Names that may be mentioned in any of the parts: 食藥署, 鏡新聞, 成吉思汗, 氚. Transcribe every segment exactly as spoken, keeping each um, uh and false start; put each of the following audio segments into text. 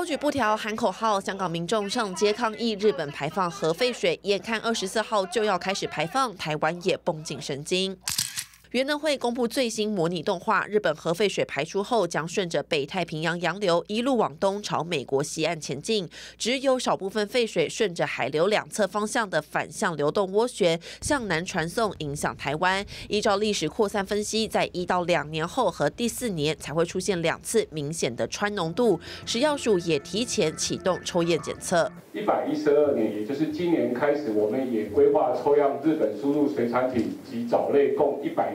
高举布条喊口号，香港民众上街抗议日本排放核废水，眼看二十四号就要开始排放，台湾也绷紧神经。 原能会公布最新模拟动画，日本核废水排出后，将顺着北太平洋洋流一路往东朝美国西岸前进。只有少部分废水顺着海流两侧方向的反向流动涡旋向南传送，影响台湾。依照历史扩散分析，在一到两年后和第四年才会出现两次明显的氚浓度。食药署也提前启动抽验检测。一百一十二年，也就是今年开始，我们也规划抽样日本输入水产品及藻类共一百。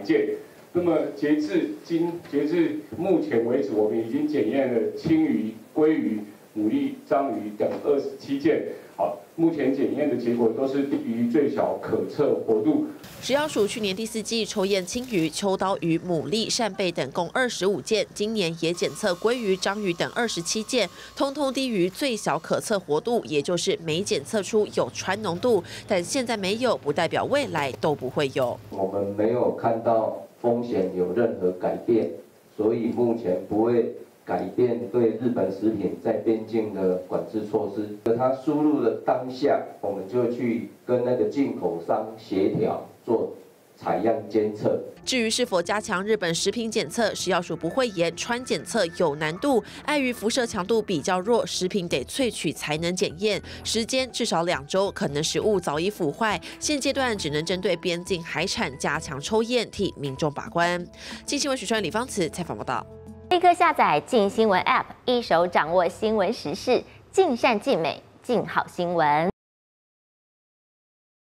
那么截至今截至目前为止，我们已经检验了青鱼、鲑鱼、牡蛎、章鱼等二十七件。好，目前检验的结果都是低于最小可测活度。食药署去年第四季抽验青鱼、秋刀鱼、牡蛎、扇贝等共二十五件，今年也检测鲑鱼、章鱼等二十七件，通通低于最小可测活度，也就是没检测出有氚浓度。但现在没有，不代表未来都不会有。我们没有看到风险有任何改变，所以目前不会 改变对日本食品在边境的管制措施，在它输入的当下，我们就去跟那个进口商协调做采样监测。至于是否加强日本食品检测，食药署不会言氚检测有难度，碍于辐射强度比较弱，食品得萃取才能检验，时间至少两周，可能食物早已腐坏。现阶段只能针对边境海产加强抽验，替民众把关。镜新闻许川、李芳慈采访报道。 立刻下载镜新闻 App， 一手掌握新闻时事，尽善尽美，尽好新闻。